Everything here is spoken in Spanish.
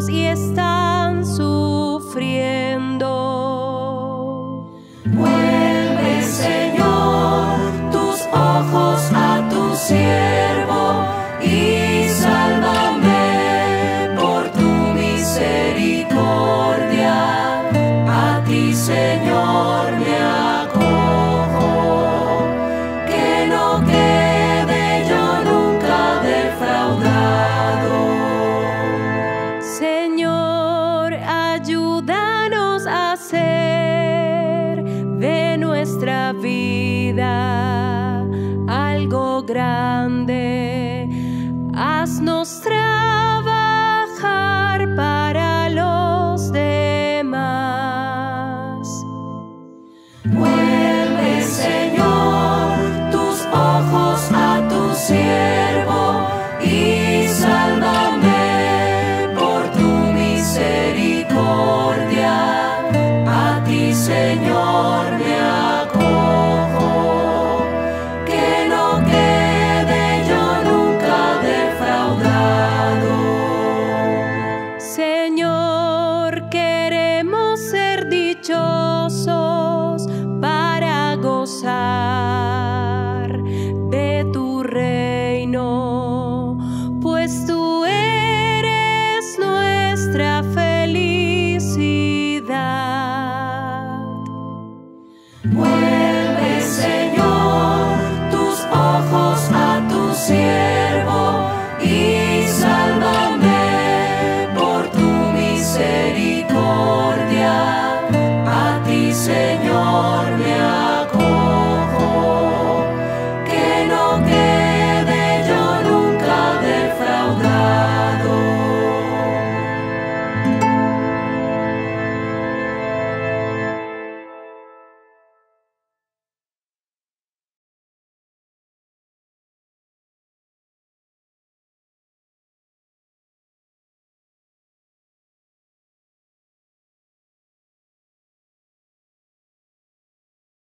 enfermos y están sufriendo. Vuelve, Señor, tus ojos a tu siervo y sálvame por tu misericordia. A ti, Señor, me acojo, que no quede yo nunca defraudado. Señor, ayúdanos a hacer de nuestra vida algo grande.